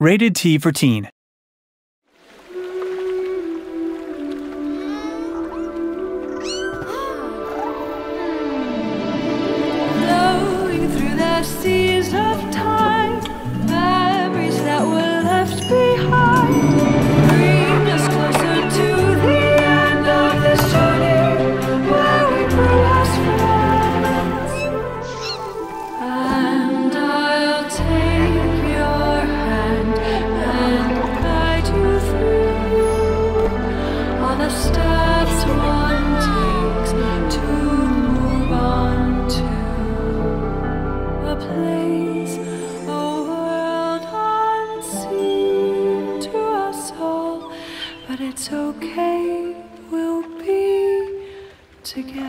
Rated T for Teen. Flowing through the seas of time, memories that were left behind bring us closer to the end of this journey, where we grew as friends. And I'll take your hand and guide you through all the steps one takes to move on to a place, a world unseen to us all. But it's okay, we'll be together.